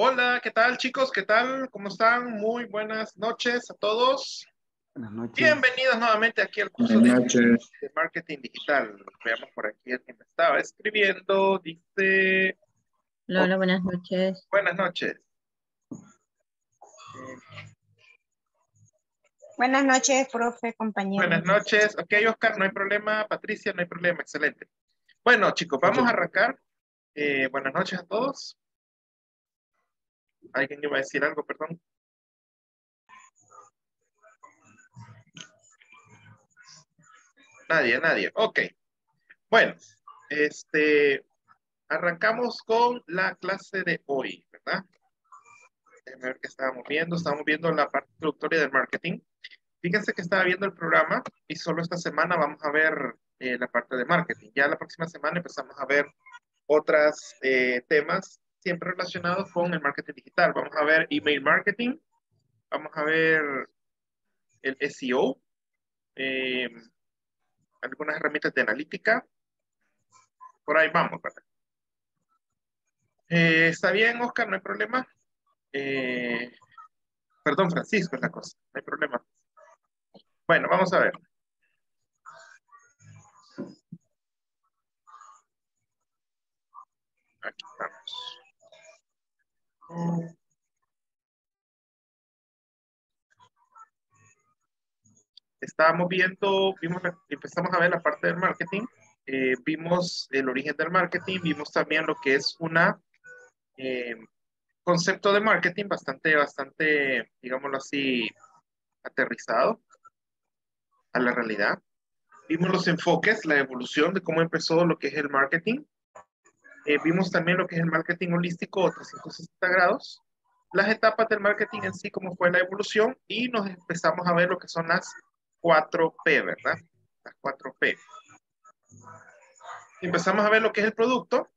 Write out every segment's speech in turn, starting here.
Hola, ¿qué tal chicos? ¿Qué tal? ¿Cómo están? Muy buenas noches a todos. Buenas noches. Bienvenidos nuevamente aquí al curso de Marketing Digital. Veamos por aquí a quien me estaba escribiendo. Dice... Lola, buenas noches. Buenas noches. Buenas noches, profe, compañero. Buenas noches. Ok, Oscar, no hay problema. Patricia, no hay problema. Excelente. Bueno, chicos, vamos a arrancar. Buenas noches a todos. ¿Alguien iba a decir algo? Perdón. Nadie. Ok. Bueno, arrancamos con la clase de hoy, ¿verdad? Déjenme ver qué estábamos viendo. Estábamos viendo la parte introductoria del marketing. Fíjense que estaba viendo el programa y solo esta semana vamos a ver la parte de marketing. Ya la próxima semana empezamos a ver otros temas siempre relacionados con el marketing digital. Vamos a ver email marketing, vamos a ver el SEO, algunas herramientas de analítica. Por ahí vamos, ¿verdad? Está bien, Oscar, no hay problema. Perdón, Francisco es la cosa, no hay problema. Bueno, vamos a ver. Aquí estamos. Estábamos viendo, empezamos a ver la parte del marketing, vimos el origen del marketing, vimos también lo que es una concepto de marketing bastante, digámoslo así, aterrizado a la realidad. Vimos los enfoques, la evolución de cómo empezó lo que es el marketing. Vimos también lo que es el marketing holístico o 360 grados, las etapas del marketing en sí, cómo fue la evolución, y nos empezamos a ver lo que son las 4P, ¿verdad? Las 4P. Empezamos a ver lo que es el producto,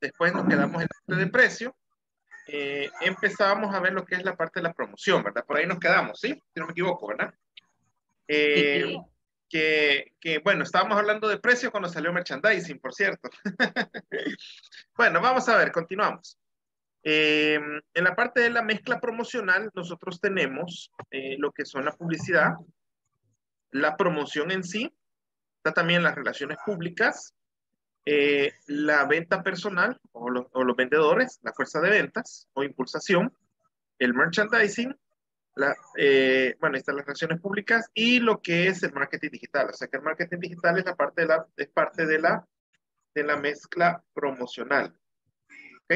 después nos quedamos en la parte de precio, empezamos a ver lo que es la parte de la promoción, ¿verdad? Por ahí nos quedamos, ¿sí? Si no me equivoco, ¿verdad? Bueno, estábamos hablando de precio cuando salió merchandising, por cierto. Bueno, vamos a ver, continuamos. En la parte de la mezcla promocional, nosotros tenemos lo que son la publicidad, la promoción en sí, está también las relaciones públicas, la venta personal o los vendedores, la fuerza de ventas o impulsación, el merchandising, están las relaciones públicas y lo que es el marketing digital. O sea que el marketing digital es la parte de la mezcla promocional. ¿Ok?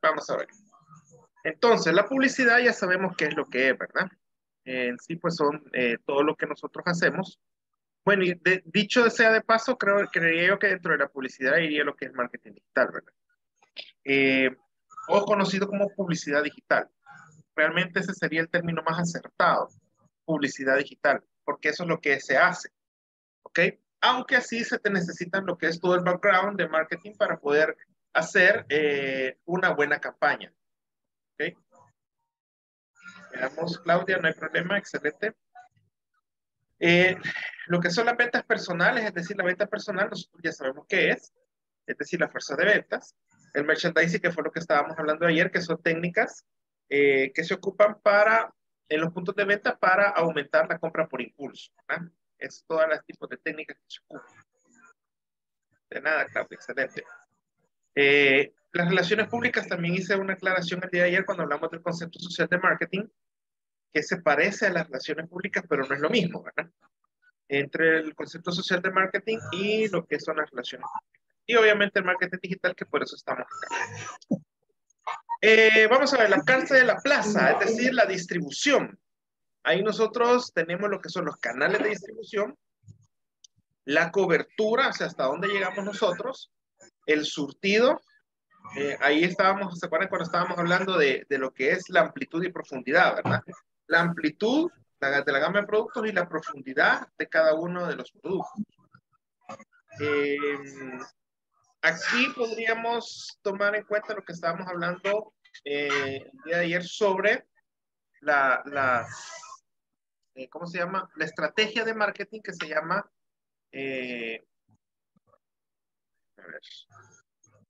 Vamos a ver. Entonces, la publicidad ya sabemos qué es lo que es, ¿verdad? En sí, pues son todo lo que nosotros hacemos. Bueno, y dicho sea de paso, creería yo que dentro de la publicidad iría lo que es marketing digital, ¿verdad? O conocido como publicidad digital. Realmente ese sería el término más acertado, publicidad digital, porque eso es lo que se hace, ¿ok? Aunque así se te necesitan lo que es todo el background de marketing para poder hacer una buena campaña, ¿ok? Veamos, Claudia, no hay problema, excelente. Lo que son las ventas personales, es decir, la venta personal, nosotros ya sabemos qué es decir, la fuerza de ventas. El merchandising, que fue lo que estábamos hablando ayer, que son técnicas que se ocupan en los puntos de venta para aumentar la compra por impulso, ¿verdad? Es todos los tipos de técnicas que se ocupan. De nada, Claudia, excelente. Las relaciones públicas, también hice una aclaración el día de ayer cuando hablamos del concepto social de marketing, que se parece a las relaciones públicas, pero no es lo mismo, ¿verdad? Entre el concepto social de marketing y lo que son las relaciones públicas. Y obviamente el marketing digital, que por eso estamos acá. Vamos a ver, la parte de la plaza, es decir, la distribución. Ahí nosotros tenemos lo que son los canales de distribución, la cobertura, o sea, hasta dónde llegamos nosotros, el surtido. Ahí estábamos, ¿se acuerdan cuando estábamos hablando de lo que es la amplitud y profundidad, ¿verdad? La amplitud de la gama de productos y la profundidad de cada uno de los productos. Aquí podríamos tomar en cuenta lo que estábamos hablando el día de ayer sobre ¿cómo se llama? La estrategia de marketing que se llama,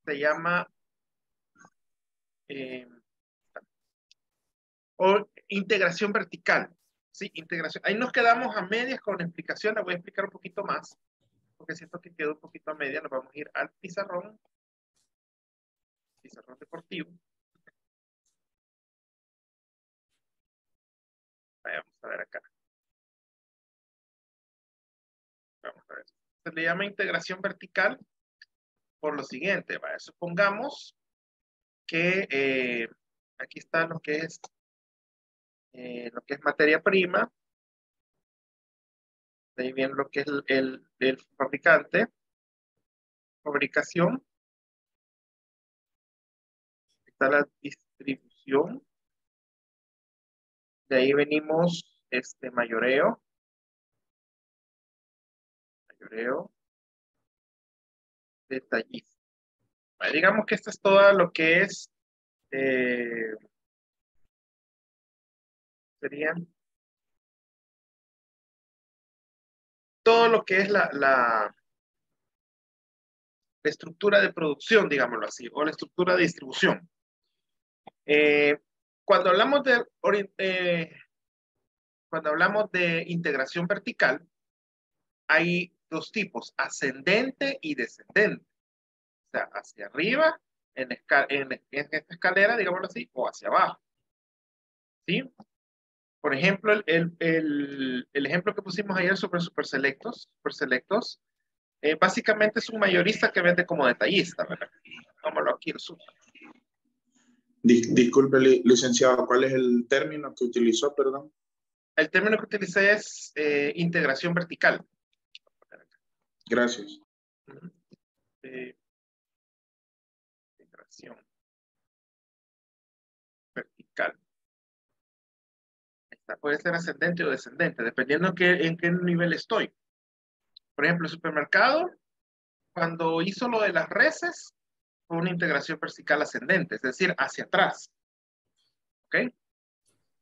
se llama integración vertical. Sí, integración. Ahí nos quedamos a medias con explicación, la voy a explicar un poquito más, porque siento que quedó un poquito a medias. Nos vamos a ir al pizarrón, pizarrón deportivo. Vamos a ver acá. Vamos a ver. Se le llama integración vertical por lo siguiente. ¿Vale? Supongamos que aquí está lo que es materia prima. De ahí viene lo que es el fabricante. Fabricación. Está la distribución. De ahí venimos, mayoreo. Mayoreo. Detallista. Bueno, digamos que esto es todo lo que es. Serían. Todo lo que es la estructura de producción, digámoslo así, o la estructura de distribución. Cuando hablamos de, integración vertical, hay dos tipos, ascendente y descendente. O sea, hacia arriba, en esta escalera, digámoslo así, o hacia abajo. ¿Sí? Por ejemplo, el ejemplo que pusimos ayer sobre Superselectos, básicamente es un mayorista que vende como detallista, ¿verdad? Vámonos aquí el super. Disculpe, licenciado, ¿cuál es el término que utilizó, perdón? El término que utilicé es integración vertical. Gracias. Uh-huh. Integración vertical. Esta puede ser ascendente o descendente, dependiendo en qué nivel estoy. Por ejemplo, el supermercado, cuando hizo lo de las reses, una integración vertical ascendente, es decir, hacia atrás. ¿Ok?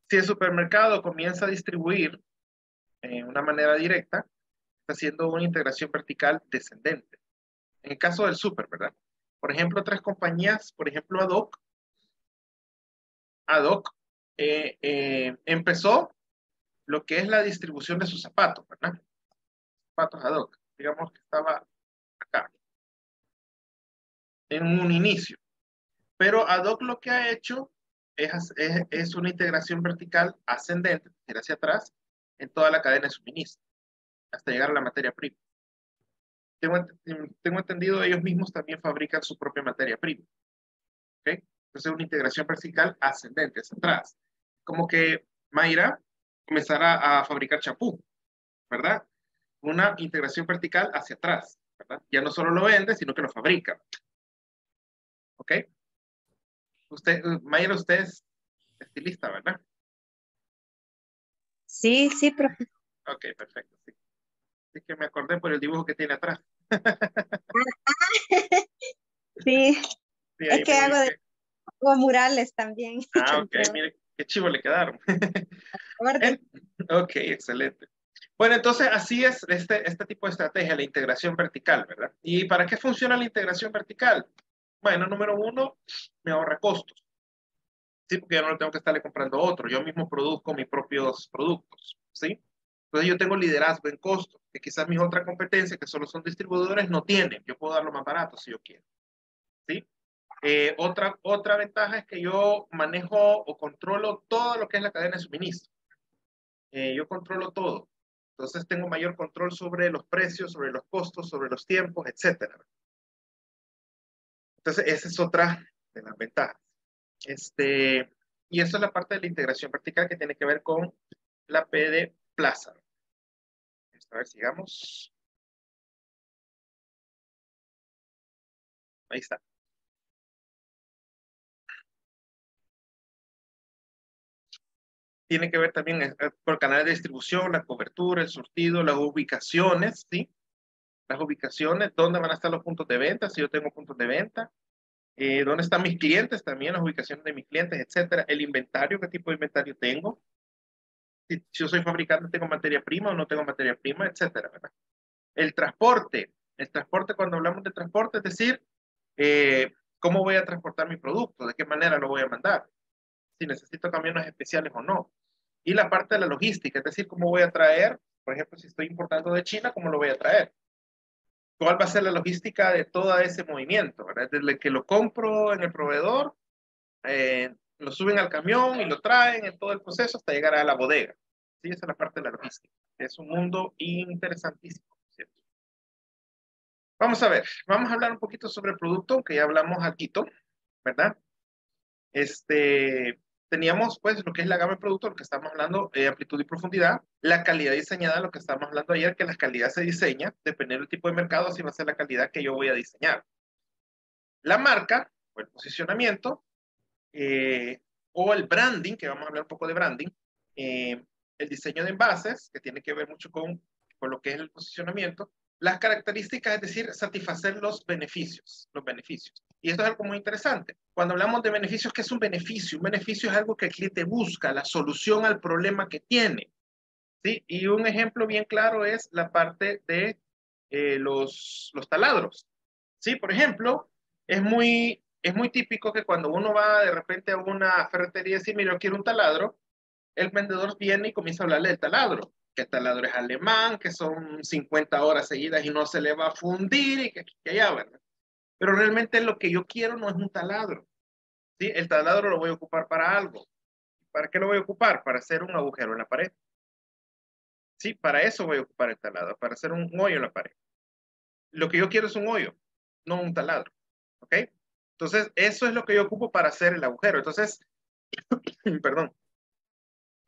Si el supermercado comienza a distribuir de una manera directa, está haciendo una integración vertical descendente. En el caso del super, ¿verdad? Por ejemplo, otras compañías, por ejemplo, ADOC. ADOC empezó lo que es la distribución de sus zapatos, ¿verdad? Zapatos ADOC. Digamos que estaba acá. En un inicio. Pero ADOC lo que ha hecho es una integración vertical ascendente, hacia atrás, en toda la cadena de suministro, hasta llegar a la materia prima. Tengo entendido, ellos mismos también fabrican su propia materia prima. ¿Okay? Entonces, una integración vertical ascendente, hacia atrás. Como que Mayra comenzará a fabricar champú, ¿verdad? Una integración vertical hacia atrás, ¿verdad? Ya no solo lo vende, sino que lo fabrica. ¿Ok? Usted, Mayra, usted es estilista, ¿verdad? Sí, sí, profe. Ok, perfecto. Sí. Es que me acordé por el dibujo que tiene atrás. Sí. Sí, es que hago de murales también. Ah, ok. Mire, qué chivo le quedaron. Ok, excelente. Bueno, entonces así es este tipo de estrategia, la integración vertical, ¿verdad? ¿Y para qué funciona la integración vertical? Bueno, número uno, me ahorra costos. Sí, porque yo no tengo que estarle comprando a otro. Yo mismo produzco mis propios productos. ¿Sí? Entonces yo tengo liderazgo en costos, que quizás mis otras competencias, que solo son distribuidores, no tienen. Yo puedo darlo más barato si yo quiero. ¿Sí? Otra ventaja es que yo manejo o controlo todo lo que es la cadena de suministro. Yo controlo todo. Entonces tengo mayor control sobre los precios, sobre los costos, sobre los tiempos, etcétera. Entonces, esa es otra de las ventajas. Y eso es la parte de la integración vertical que tiene que ver con la P de plaza. A ver, sigamos. Ahí está. Tiene que ver también por canales de distribución, la cobertura, el surtido, las ubicaciones, ¿sí? Las ubicaciones, dónde van a estar los puntos de venta, si yo tengo puntos de venta, dónde están mis clientes también, las ubicaciones de mis clientes, etcétera, el inventario, qué tipo de inventario tengo, si yo soy fabricante, tengo materia prima o no tengo materia prima, etcétera, ¿verdad? El transporte, cuando hablamos de transporte, es decir, cómo voy a transportar mi producto, de qué manera lo voy a mandar, si necesito camiones especiales o no. Y la parte de la logística, es decir, cómo voy a traer, por ejemplo, si estoy importando de China, cómo lo voy a traer. ¿Cuál va a ser la logística de todo ese movimiento, ¿verdad? Desde que lo compro en el proveedor, lo suben al camión y lo traen en todo el proceso hasta llegar a la bodega. Sí, esa es la parte de la logística. Es un mundo interesantísimo, ¿cierto? Vamos a ver, vamos a hablar un poquito sobre el producto, que ya hablamos aquí, ¿verdad? Teníamos pues lo que es la gama de producto, lo que estamos hablando, amplitud y profundidad, la calidad diseñada, lo que estábamos hablando ayer, que la calidad se diseña, dependiendo del tipo de mercado, así va a ser la calidad que yo voy a diseñar. La marca, o el posicionamiento, o el branding, que vamos a hablar un poco de branding, el diseño de envases, que tiene que ver mucho con lo que es el posicionamiento, las características, es decir, satisfacer los beneficios. Y esto es algo muy interesante. Cuando hablamos de beneficios, ¿qué es un beneficio? Un beneficio es algo que el cliente busca, la solución al problema que tiene, ¿sí? Y un ejemplo bien claro es la parte de los taladros, ¿sí? Por ejemplo, es muy típico que cuando uno va de repente a una ferretería y dice, mira, yo quiero un taladro, el vendedor viene y comienza a hablarle del taladro, que el taladro es alemán, que son 50 horas seguidas y no se le va a fundir y que allá, ¿verdad? Pero realmente lo que yo quiero no es un taladro, ¿sí? El taladro lo voy a ocupar para algo. ¿Para qué lo voy a ocupar? Para hacer un agujero en la pared. Sí, para eso voy a ocupar el taladro, para hacer un hoyo en la pared. Lo que yo quiero es un hoyo, no un taladro, ¿ok? Entonces, eso es lo que yo ocupo para hacer el agujero. Entonces, perdón.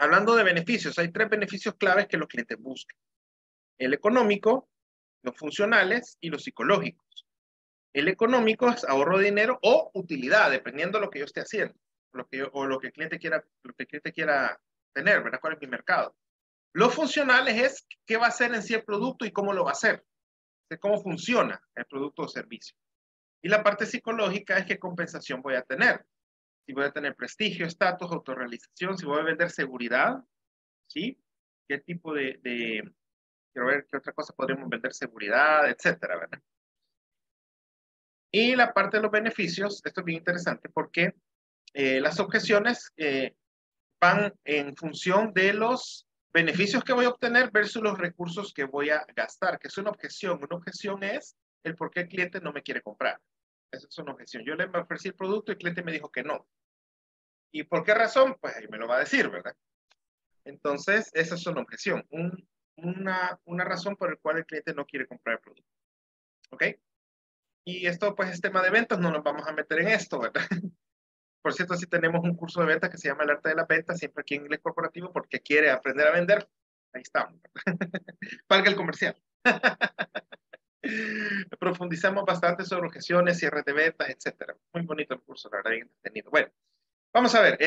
Hablando de beneficios, hay tres beneficios claves que los clientes buscan. El económico, los funcionales y los psicológicos. El económico es ahorro de dinero o utilidad, dependiendo de lo que yo esté haciendo, lo que el cliente quiera tener, ¿verdad? ¿Cuál es mi mercado? Los funcionales es qué va a hacer en sí el producto y cómo lo va a hacer, de cómo funciona el producto o servicio. Y la parte psicológica es qué compensación voy a tener. Si voy a tener prestigio, estatus, autorrealización, si voy a vender seguridad, ¿sí? ¿Qué tipo de quiero ver qué otra cosa podríamos vender, seguridad, etcétera, ¿verdad? Y la parte de los beneficios, esto es bien interesante porque las objeciones van en función de los beneficios que voy a obtener versus los recursos que voy a gastar, que es una objeción. Una objeción es el por qué el cliente no me quiere comprar. Esa es una objeción. Yo le ofrecí el producto y el cliente me dijo que no. ¿Y por qué razón? Pues ahí me lo va a decir, ¿verdad? Entonces, esa es una objeción. Una razón por la cual el cliente no quiere comprar el producto. ¿Ok? Y esto, pues, es tema de ventas. No nos vamos a meter en esto, ¿verdad? Por cierto, sí tenemos un curso de ventas que se llama El Arte de la Venta, siempre aquí en Inglés Corporativo, porque quiere aprender a vender. Ahí estamos, ¿verdad? Valga el comercial. Profundizamos bastante sobre objeciones, cierres de ventas, etcétera. Muy bonito el curso, la verdad, bien entretenido. Bueno, vamos a ver,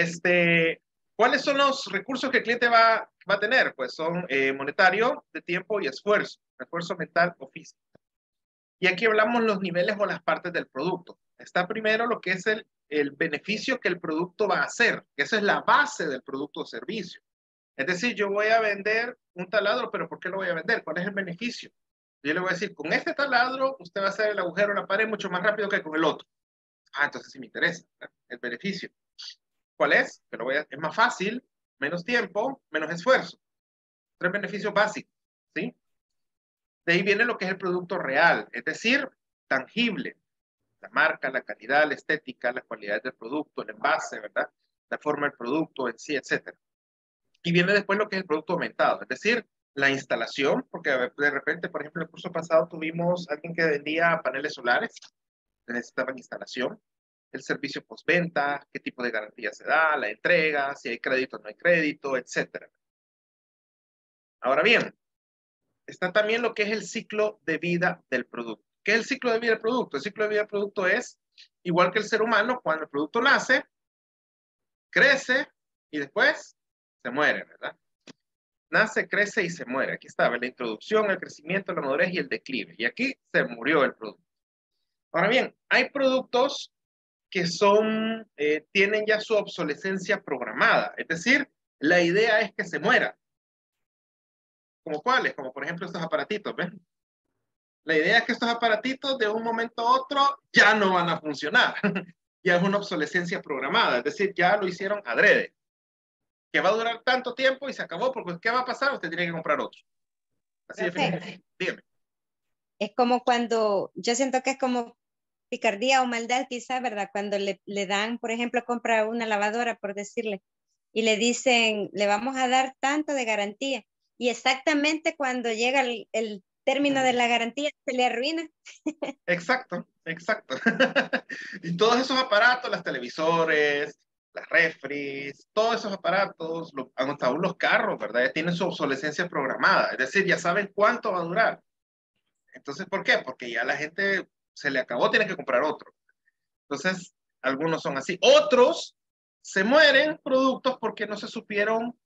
¿cuáles son los recursos que el cliente va a tener? Pues son monetario, de tiempo y esfuerzo mental o físico. Y aquí hablamos los niveles o las partes del producto. Está primero lo que es el beneficio que el producto va a hacer, que esa es la base del producto o servicio. Es decir, yo voy a vender un taladro, pero ¿por qué lo voy a vender? ¿Cuál es el beneficio? Yo le voy a decir, con este taladro, usted va a hacer el agujero en la pared mucho más rápido que con el otro. Ah, entonces sí me interesa, ¿verdad? El beneficio. ¿Cuál es? Es más fácil, menos tiempo, menos esfuerzo. Tres beneficios básicos, ¿sí? De ahí viene lo que es el producto real, es decir, tangible. La marca, la calidad, la estética, las cualidades del producto, el envase, ¿verdad? La forma del producto en sí, etc. Y viene después lo que es el producto aumentado, es decir, la instalación, porque de repente, por ejemplo, en el curso pasado tuvimos alguien que vendía paneles solares, necesitaban instalación, el servicio postventa, qué tipo de garantía se da, la entrega, si hay crédito o no hay crédito, etc. Ahora bien, está también lo que es el ciclo de vida del producto. ¿Qué es el ciclo de vida del producto? El ciclo de vida del producto es igual que el ser humano, cuando el producto nace, crece y después se muere, ¿verdad? Nace, crece y se muere. Aquí está, la introducción, el crecimiento, la madurez y el declive. Y aquí se murió el producto. Ahora bien, hay productos que son, tienen ya su obsolescencia programada. Es decir, la idea es que se muera. ¿Como cuáles? Como por ejemplo estos aparatitos, ¿ves? La idea es que estos aparatitos de un momento a otro ya no van a funcionar. Ya es una obsolescencia programada. Es decir, ya lo hicieron adrede. Que va a durar tanto tiempo y se acabó. Porque ¿qué va a pasar? Usted tiene que comprar otro. Así definitivamente. Dígame. Es como cuando, yo siento que es como picardía o maldad quizá, ¿verdad? Cuando le dan, por ejemplo, compra una lavadora, por decirle, y le dicen, le vamos a dar tanto de garantía. Y exactamente cuando llega el término de la garantía, se le arruina. Exacto, exacto. Y todos esos aparatos, las televisores, las refris, todos esos aparatos, hasta aún los carros, ¿verdad? Ya tienen su obsolescencia programada. Es decir, ya saben cuánto va a durar. Entonces, ¿por qué? Porque ya la gente se le acabó, tiene que comprar otro. Entonces, algunos son así. Otros se mueren productos porque no se supieron,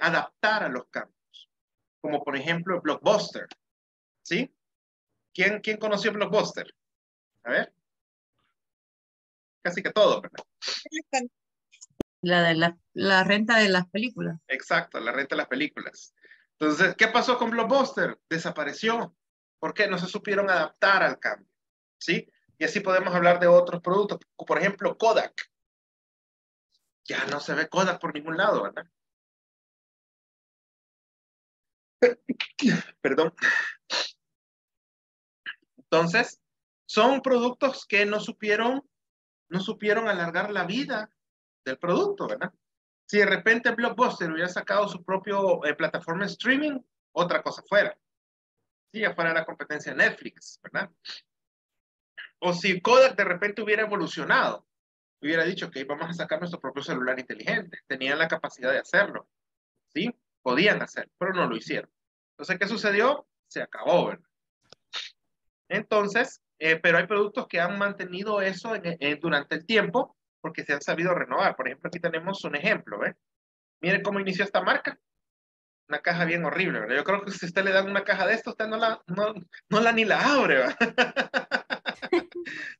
adaptar a los cambios. Como por ejemplo, Blockbuster. ¿Sí? ¿Quién conoció Blockbuster? A ver. Casi que todo, ¿verdad? La renta de las películas. Exacto, la renta de las películas. Entonces, ¿qué pasó con Blockbuster? Desapareció. ¿Por qué? No se supieron adaptar al cambio. ¿Sí? Y así podemos hablar de otros productos. Por ejemplo, Kodak. Ya no se ve Kodak por ningún lado, ¿verdad? Perdón. Entonces, son productos que no supieron alargar la vida del producto, ¿verdad? Si de repente Blockbuster hubiera sacado su propia plataforma de streaming, otra cosa fuera. Sí, ya fuera la competencia de Netflix, ¿verdad? O si Kodak de repente hubiera evolucionado, hubiera dicho que vamos a sacar nuestro propio celular inteligente. Tenían la capacidad de hacerlo, ¿sí? Podían hacerlo, pero no lo hicieron. Entonces, ¿qué sucedió? Se acabó, ¿verdad? Entonces, pero hay productos que han mantenido eso durante el tiempo, porque se han sabido renovar. Por ejemplo, aquí tenemos un ejemplo, ¿ves? Miren cómo inició esta marca. Una caja bien horrible, ¿verdad? Yo creo que si usted le dan una caja de esto, usted no la ni la abre, ¿verdad?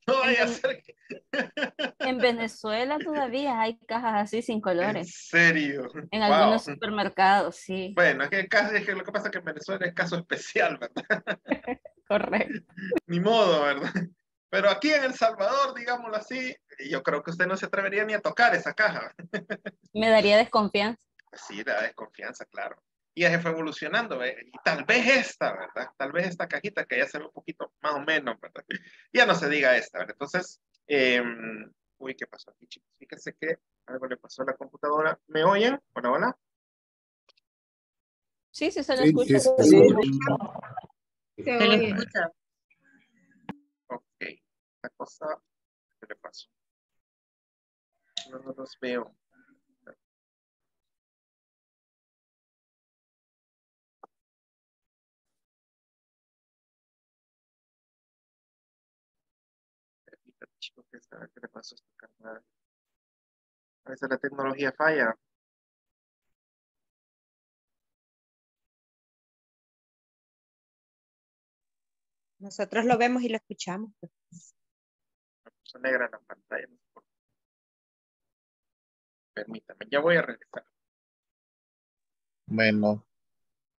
No vaya a ser que... En Venezuela todavía hay cajas así sin colores. ¿En serio? En algunos supermercados, sí. Bueno, es que lo que pasa es que en Venezuela es caso especial, ¿verdad? Correcto. Ni modo, ¿verdad? Pero aquí en El Salvador, digámoslo así, yo creo que usted no se atrevería ni a tocar esa caja. Me daría desconfianza. Sí, da desconfianza, claro. Y ya se fue evolucionando, ¿eh? Y tal vez esta, ¿verdad? Tal vez esta cajita que ya se ve un poquito más o menos, ¿verdad? Ya no se diga esta, ¿verdad? Entonces, uy, ¿qué pasó aquí, chicos? Fíjense que algo le pasó a la computadora. ¿Me oyen? Hola, hola. Sí, sí, se lo escucha. Sí, sí, sí. Se lo escucha. Ok, esta cosa, ¿qué le pasó? No los veo. Que sabe qué le pasó a esta carnada. A veces la tecnología falla. Nosotros lo vemos y lo escuchamos. Se negra la pantalla. Permítame, ya voy a regresar. Bueno.